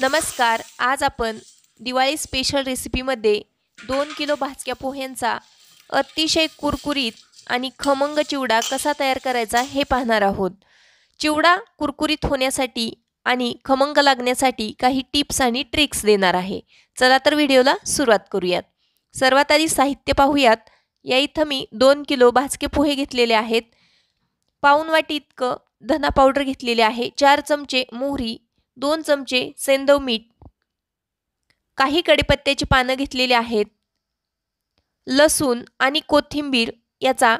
नमस्कार, आज आपण दिवाळी स्पेशल रेसिपीमध्ये 2 किलो भाजक्या पोह्यांचा अतिशय कुरकुरीत आणि खमंग चिवडा कसा तयार करायचा हे पाहणार आहोत। चिवडा कुरकुरीत होण्यासाठी आणि खमंग लागण्यासाठी काही टिप्स आणि ट्रिक्स देणार आहे। चला तर व्हिडिओला सुरुवात करूयात। सर्वात आधी साहित्य पाहूयात। या इथे मी 2 किलो भाजके पोहे घेतलेले आहेत। पाऊण वाटी इतकं धना पावडर घेतलेले आहे। 4 चमचे मोहरी, 2 चमचे सेंधव मीठ, काही कढीपत्त्याची पाने घेतलेली आहेत। लसूण आणि कोथिंबीर याचा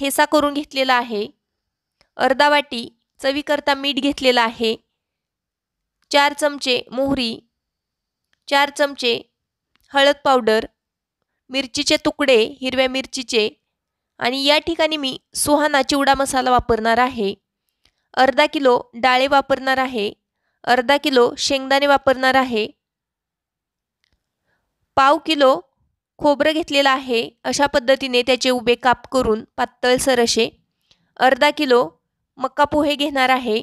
ठेचा करून घेतलेला आहे। अर्धा वाटी चवीकरता मीठ घेतलेला आहे। 4 चमचे मोहरी, 4 चमचे हळद पावडर, मिरचीचे तुकडे हिरव्या मिरचीचे, आणि या ठिकाणी मी सुहाना चिवडा मसाला वापरणार आहे। अर्धा किलो डाळे वापरणार आहे। अर्धा किलो शेंगदाणे वापरणार आहे। पाव किलो खोबरं घेतलेलं आहे। अशा पद्धतीने त्याचे उभे काप करून पातळसर असे। अर्धा किलो मक्का पोहे घेणार आहे।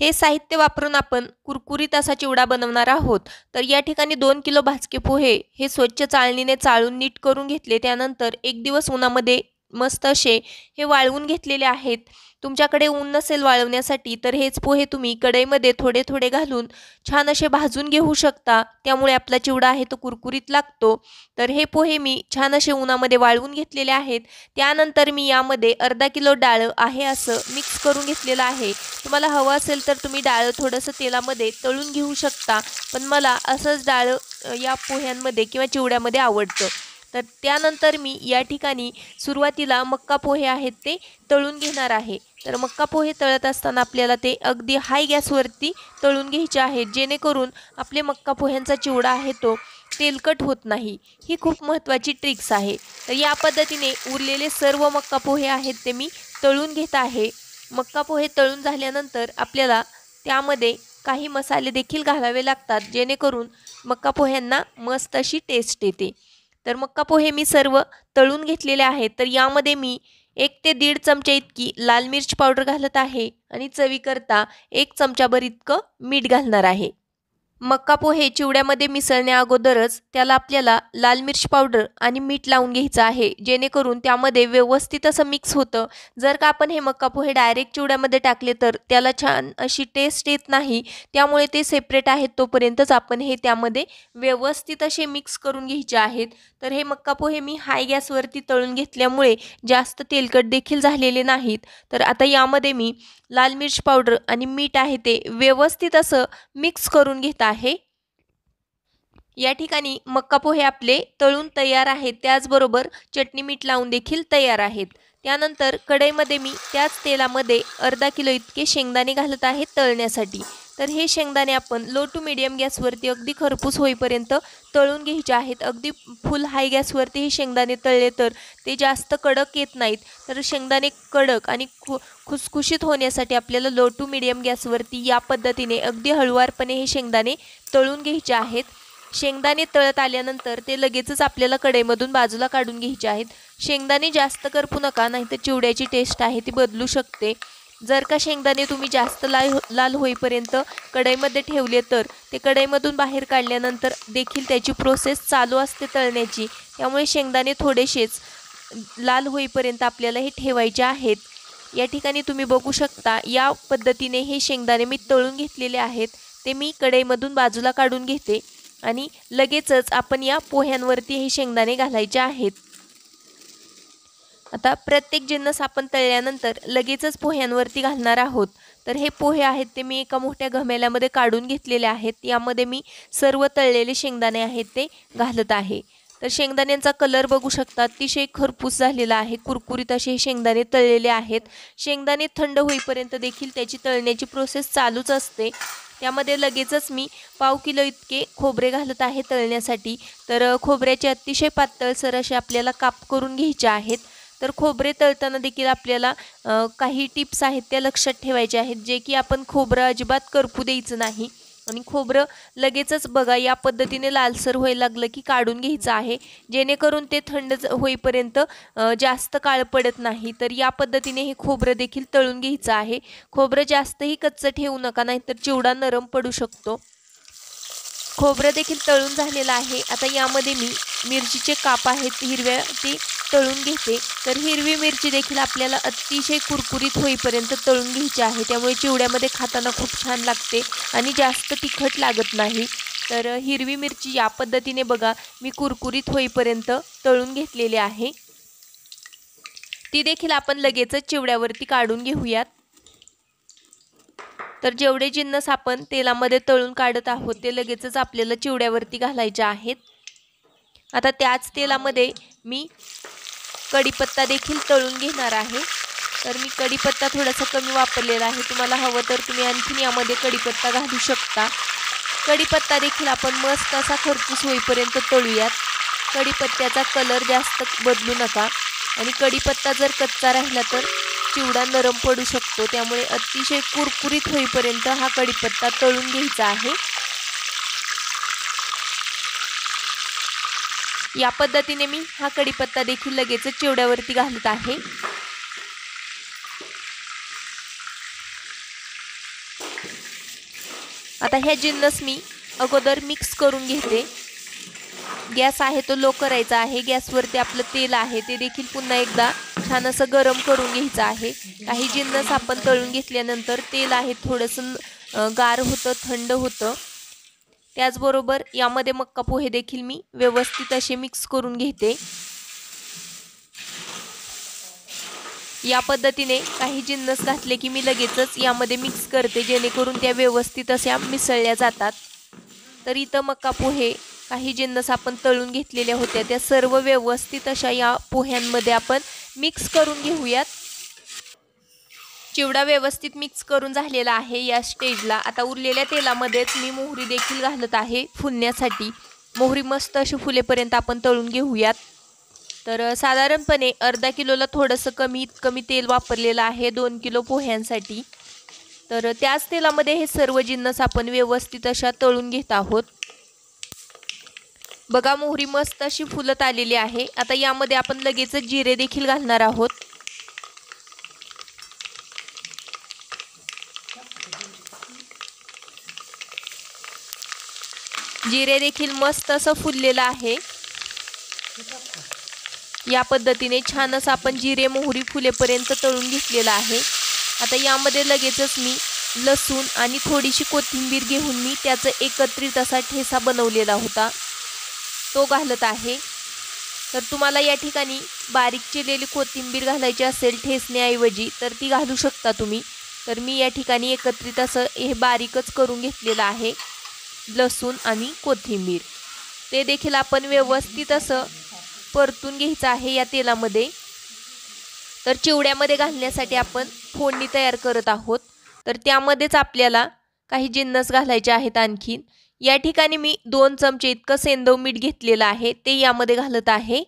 हे साहित्य वापरून आपण कुरकुरीत असा चिवडा बनवणार आहोत। तर या ठिकाणी 2 किलो भाजके पोहे हे स्वच्छ चाळणीने चाळून नीट करून घेतले। त्यानंतर 1 दिवस उन्हामध्ये मस्त असे हे वाळवून घेतलेले आहेत। तुमच्याकडे ऊन नसेल वाळवण्यासाठी तर हेच पोहे तुम्ही कढईमध्ये थोडे थोडे घालून छान असे भाजून घेऊ शकता। त्यामुळे आपला चिवडा आहे तो कुरकुरीत लागतो। तर हे पोहे मी छान असे उन्हामध्ये वाळवून घेतलेले आहेत। त्यानंतर मी यामध्ये अर्धा किलो डाळ आहे असं मिक्स करून घेतलेलं आहे। तुम्हाला हवं असेल तर तुम्ही डाळ थोडंसं तेलामध्ये तळून घेऊ शकता, पण मला असंच डाळ या पोह्यांमध्ये किंवा चिवड्यामध्ये आवडतं। तर त्यानंतर मी या ठिकाणी सुरुवातीला मक्का पोहे आहेत ते तळून घेणार आहे। तर मक्का पोहे तळत असताना आपल्याला ते अगदी हाय गॅसवरती तळून घ्यायचे आहेत, जेणेकरून आपले मक्का पोह्यांचा चिवडा आहे तो तेलकट होत नाही। ही खूप महत्त्वाची ट्रिक्स आहे। तर या पद्धतीने उरलेले सर्व मक्का पोहे आहेत ते मी तळून घेत आहे। मक्का पोहे तळून झाल्यानंतर आपल्याला त्यामध्ये काही मसाले देखील घालावे लागतात, जेणेकरून मक्का पोह्यांना मस्त अशी टेस्ट येते। तर मक्का पोहे मी सर्व तळून घेतलेले आहेत। तर यामध्ये मी 1 ते 1.5 चमचे इतकी लाल मिरच पावडर घालत आहे आणि चवीकरता 1 चमचाभर इतकं मीठ घालणार आहे। मक्का पोहे चिवड्यामध्ये मिसळण्या अगोदरच त्याला आपल्याला लाल मिरच पावडर आणि मीठ लावून घ्यायचं आहे, जेणेकरून त्यामध्ये व्यवस्थित असं मिक्स होतं। जर का आपण हे मक्का पोहे डायरेक्ट चिवड्यामध्ये टाकले तर त्याला छान अशी टेस्ट येत नाही। त्यामुळे ते सेपरेट आहेत तोपर्यंतच आपण हे त्यामध्ये व्यवस्थित असे मिक्स करून घ्यायचे आहेत। तर हे मक्का पोहे मी हाय गॅसवरती तळून घेतल्यामुळे जास्त तेलकट देखील झालेले नाहीत। तर आता यामध्ये मी लाल मिरच पावडर आणि मीठ आहे ते व्यवस्थित असं मिक्स करून घेत आहे। या ठिकाणी मक्का पोहे आपले तळून तयार आहेत, त्याचबरोबर चटणी मीठ लावून देखील तयार आहेत। त्यानंतर कढईमध्ये मी त्याच तेलामध्ये अर्धा किलो इतके शेंगदाणे घालत आहे तळण्यासाठी। तर हे शेंगदाणे आपण लो टू मीडियम गॅसवरती अगदी खरपूस होईपर्यंत तळून घ्यायचे आहेत। अगदी फुल हाय गॅसवरती हे शेंगदाणे तळले तर ते जास्त कडक येत नाहीत। तर शेंगदाणे कडक आणि खुसखुशीत होण्यासाठी आपल्याला लो टू मीडियम गॅसवरती या पद्धतीने अगदी हळूवारपणे हे शेंगदाणे तळून घ्यायचे आहेत। शेंगदाणे तळत आल्यानंतर ते लगेचच आपल्याला कढईमधून बाजूला काढून घ्यायचे आहेत। शेंगदाणे जास्त करपू नका, नाहीतर चिवड्याची टेस्ट आहे ती बदलू शकते। जर का शेंगदाणे तुम्ही जास्त लाल होईपर्यंत कढईमध्ये ठेवले तर ते कढईमधून बाहेर काढल्यानंतर देखील त्याची प्रोसेस चालू असते तळण्याची। त्यामुळे शेंगदाणे थोडेसेच लाल होईपर्यंत आपल्याला हे ठेवायचे आहेत। या ठिकाणी तुम्ही बघू शकता या पद्धतीने हे शेंगदाणे मी तळून घेतलेले आहेत। ते मी कढईमधून बाजूला काढून घेते आणि लगेचच आपण या पोह्यांवरती हे शेंगदाणे घालायचे आहेत। आता प्रत्येक जिन्नस आपण तळल्यानंतर लगेचच पोह्यांवरती घालणार आहोत। तर हे पोहे आहेत ते मी एका मोठ्या घमेल्यामध्ये काढून घेतलेले आहेत। यामध्ये मी सर्व तळलेले शेंगदाणे आहेत ते घालत आहे। तर शेंगदाण्यांचा कलर बघू शकता, अतिशय खरपूस झालेला आहे। कुरकुरीत असे हे शेंगदाणे तळलेले आहेत। शेंगदाणे थंड होईपर्यंत देखील त्याची तळण्याची प्रोसेस चालूच असते। त्यामध्ये लगेचच मी पाव किलो इतके खोबरे घालत आहे तळण्यासाठी। तर खोबऱ्याचे अतिशय पातळसर असे आपल्याला काप करून घ्यायचे आहेत। तर खोबरे तळताना देखील आपल्याला काही टिप्स आहेत त्या लक्षात ठेवायच्या आहेत, जे की आपण खोबरं अजिबात करपू द्यायचं नाही। आणि खोबरं लगेचच बघा या पद्धतीने लालसर व्हायला लागलं की काढून घ्यायचं आहे, जेणेकरून ते थंड होईपर्यंत जास्त काळ पडत नाही। तर या पद्धतीने हे खोबरं देखील तळून घ्यायचं आहे। खोबरं जास्तही कच्चं ठेवू नका, नाहीतर चिवडा नरम पडू शकतो। खोबरं देखील तळून झालेलं आहे। आता यामध्ये मी मिरचीचे काप आहेत हिरव्या ती तळून घेते। तर हिरवी मिरची देखील आपल्याला अतिशय कुरकुरीत होईपर्यंत तळून घ्यायची आहे, त्यामुळे चिवड्यामध्ये खाताना खूप छान लागते आणि जास्त तिखट लागत नाही। तर हिरवी मिरची या पद्धतीने बघा मी कुरकुरीत होईपर्यंत तळून घेतलेली आहे, ती देखील आपण लगेचच चिवड्यावरती काढून घेऊयात। तर जेवढे जिन्नस आपण तेलामध्ये तळून काढत आहोत ते लगेचच आपल्याला चिवड्यावरती घालायचे आहेत। आता त्याच तेलामध्ये मी कढीपत्ता देखील तळून घेणार आहे। तर मी कढीपत्ता थोडासा कमी वापरलेला आहे, तुम्हाला हवं तर तुम्ही आणखीन यामध्ये कढीपत्ता घालू शकता। कढीपत्ता देखील आपण मस्त असा खरपूस होईपर्यंत तळूयात। कढीपत्त्याचा कलर जास्त बदलू नका आणि कढीपत्ता जर कच्चा राहिला तर चिवडा नरम पडू शकतो, त्यामुळे अतिशय कुरकुरीत होईपर्यंत हा कढीपत्ता तळून घ्यायचा आहे। या पद्धतीने मी हा कढीपत्ता देखील लगेच चिवड्यावरती घालत आहे। आता हे जिन्नस मी अगोदर मिक्स करून घेते। गॅस आहे तो लो करायचा आहे। गॅसवरती आपलं तेल आहे ते देखील पुन्हा एकदा छान असं गरम करून घ्यायचं आहे। काही जिन्नस आपण तळून घेतल्यानंतर तेल आहे थोडंसं गार होतं, थंड होतं। त्याचबरोबर यामध्ये मक्का पोहे देखील मी व्यवस्थित असे मिक्स करून घेते। या पद्धतीने काही जिन्नस घातले की मी लगेचच यामध्ये मिक्स करते, जेणेकरून त्या व्यवस्थित अशा मिसळल्या जातात। तर इथं मक्का पोहे काही जिन्नस आपण तळून घेतलेल्या होत्या त्या सर्व व्यवस्थित अशा या पोह्यांमध्ये आपण मिक्स करून घेऊयात। चिवडा व्यवस्थित मिक्स करून झालेला आहे या स्टेजला। आता उरलेल्या तेलामध्येच मी मोहरी देखील घालत आहे फुलण्यासाठी। मोहरी मस्त अशी फुलेपर्यंत आपण तळून घेऊयात। तर साधारणपणे अर्धा किलोला थोडंसं कमी तेल वापरलेलं आहे 2 किलो पोह्यांसाठी। तर त्याच तेलामध्ये हे सर्व जिन्नस आपण व्यवस्थित अशा तळून घेत आहोत। बघा मोहरी मस्त अशी फुलत आलेली आहे। आता यामध्ये आपण लगेच जिरे देखील घालणार आहोत। जिरे देखील मस्त असं फुललेलं आहे। या पद्धतीने छान असं आपण जिरे मोहरी फुलेपर्यंत तळून घेतलेलं आहे। आता यामध्ये लगेचच मी लसूण आणि थोडीशी कोथिंबीर घेऊन मी त्याचा एकत्रित असा ठेचा बनवलेला होता तो घालत आहे। तर तुम्हाला या ठिकाणी बारीक चिरलेली कोथिंबीर घालायची असेल ठेचण्याऐवजी तर ती घालू शकता तुम्ही। तर मी या ठिकाणी एकत्रित असं हे बारीकच करून घेतलेलं आहे लसूण आणि कोथिंबीर, ते देखील आपण व्यवस्थित असं परतून घ्यायचं आहे या तेलामध्ये। तर चिवड्यामध्ये घालण्यासाठी आपण फोडणी तयार करत आहोत, तर त्यामध्येच आपल्याला काही जिन्नस घालायचे आहेत आणखीन। या ठिकाणी मी 2 चमचे इतकं सेंधव मीठ घेतलेलं आहे ते यामध्ये घालत आहे।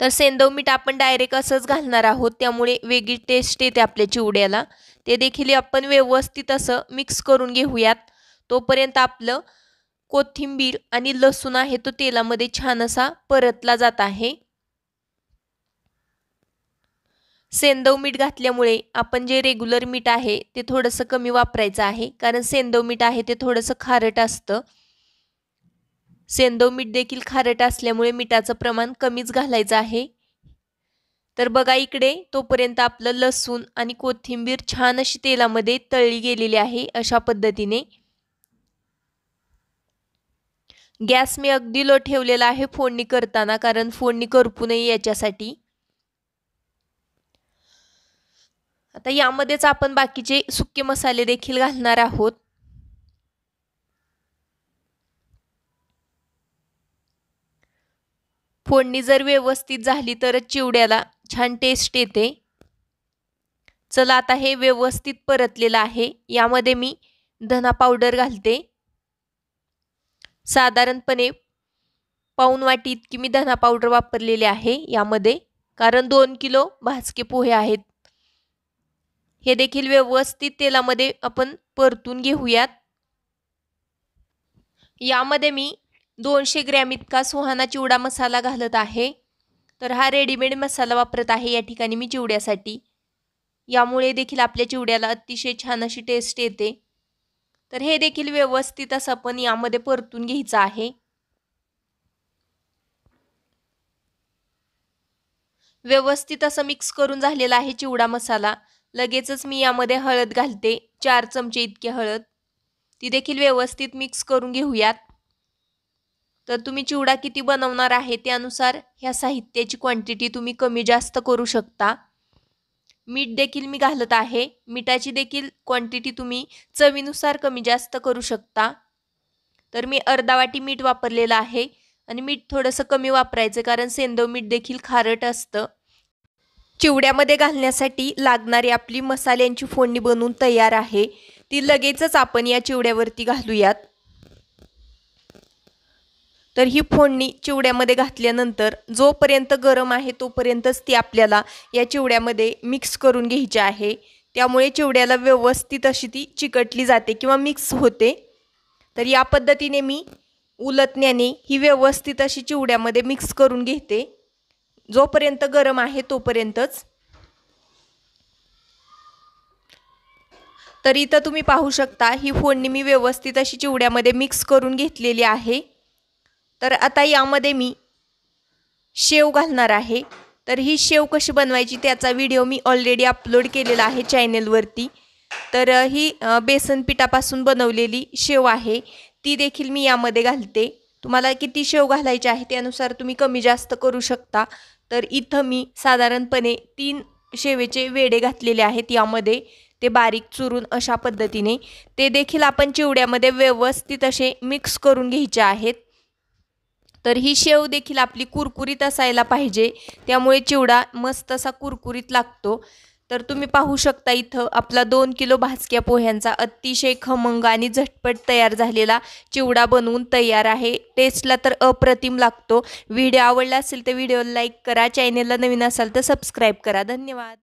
तर सेंधव मीठ आपण डायरेक्ट असंच घालणार आहोत, त्यामुळे वेगळी टेस्ट येते आपल्या चिवड्याला। ते देखील आपण व्यवस्थित असं मिक्स करून घेऊयात। तोपर्यंत आपलं कोथिंबीर आणि लसूण आहे तो तेलामध्ये छान असा परतला जात आहे। सेंधव मीठ घातल्यामुळे आपण जे रेग्युलर मीठ आहे ते थोडंसं कमी वापरायचं आहे, कारण सेंधव मीठ आहे ते थोडंसं खारट असतं। सेंधव मीठ देखील खारट असल्यामुळे मिठाचं प्रमाण कमीच घालायचं आहे। तर बघा इकडे तोपर्यंत आपलं लसूण आणि कोथिंबीर छान अशी तेलामध्ये तळली गेलेली आहे अशा पद्धतीने। गॅस मी अगदी लो ठेवलेला आहे फोडणी करताना, कारण फोडणी करपू नये याच्यासाठी। आता यामध्येच आपण बाकीचे सुके मसाले देखील घालणार आहोत। फोडणी जर व्यवस्थित झाली तरच चिवड्याला छान टेस्ट येते। चला आता हे व्यवस्थित परतलेलं आहे, यामध्ये मी धना पावडर घालते। साधारणपणे पाऊण वाटी इतकी मी धना पावडर वापरलेली आहे यामध्ये, कारण 2 किलो भाजके पोहे आहेत। हे देखील व्यवस्थित तेलामध्ये आपण परतून घेऊयात। यामध्ये मी 200 ग्रॅम इतका सुहाना चिवडा मसाला घालत आहे। तर हा रेडीमेड मसाला वापरत आहे या ठिकाणी मी चिवड्यासाठी, यामुळे देखील आपल्या चिवड्याला अतिशय छान अशी टेस्ट येते। तर हे देखील व्यवस्थित असं आपण यामध्ये परतून घ्यायचं आहे. व्यवस्थित असं मिक्स करून झालेला आहे चिवडा मसाला. लगेचच मी यामध्ये हळद घालते, 4 चमचे इतके हळद. ती देखील व्यवस्थित मिक्स करून घेऊयात. तर तुम्ही चिवडा किती बनवणार आहे त्यानुसार ह्या साहित्याची क्वांटिटी तुम्ही कमी जास्त करू शकता. मीठ देखील मी घालत आहे. मिठाची देखील क्वांटिटी तुम्ही चवीनुसार कमी जास्त करू शकता. तर मी अर्धा वाटी मीठ वापरलेलं आहे आणि मीठ थोडंसं कमी वापरायचं कारण सेंधव मीठ देखील खारट असतं. चिवड्यामध्ये घालण्यासाठी लागणारी आपली मसाल्यांची फोडणी बनवून तयार आहे. ती लगेचच आपण या चिवड्यावरती घालूयात. तर ही फोडणी चिवड्यामध्ये घातल्यानंतर जोपर्यंत गरम आहे तोपर्यंतच ती आपल्याला या चिवड्यामध्ये मिक्स करून घ्यायची आहे. त्यामुळे चिवड्याला व्यवस्थित अशी ती चिकटली जाते किंवा मिक्स होते. तर या पद्धतीने मी उलटण्याने ही व्यवस्थित अशी चिवड्यामध्ये मिक्स करून घेते. जोपर्यंत गरम आहे तोपर्यंतच. तर इथं तुम्ही पाहू शकता ही फोडणी मी व्यवस्थित अशी चिवड्यामध्ये मिक्स करून घेतलेली आहे. तर आता यामध्ये मी शेव घालणार आहे. तर ही शेव कशी बनवायची त्याचा व्हिडिओ मी ऑलरेडी अपलोड केलेला आहे चॅनेलवरती. तर ही बेसन पिठापासून बनवलेली शेव आहे, ती देखील मी यामध्ये घालते. तुम्हाला किती शेव घालायची आहे त्यानुसार तुम्ही कमी जास्त करू शकता. तर इथं मी साधारणपणे 3 शेवेचे वेडे घातलेले आहेत यामध्ये, ते बारीक चुरून अशा पद्धतीने. ते देखील आपण चिवड्यामध्ये व्यवस्थित असे मिक्स करून घ्यायचे आहेत. तर ही शेव देखील आपली कुरकुरीत असायला पाहिजे, त्यामुळे चिवडा मस्त असा कुरकुरीत लागतो. तर तुम्ही पाहू शकता इथं आपला 2 किलो भाजक्या पोह्यांचा अतिशय खमंग आणि झटपट तयार झालेला चिवडा बनवून तयार आहे. टेस्टला तर अप्रतिम लागतो. व्हिडिओ आवडला असेल तर व्हिडिओला लाईक करा. चॅनेलला नवीन असाल तर सबस्क्राईब करा. धन्यवाद.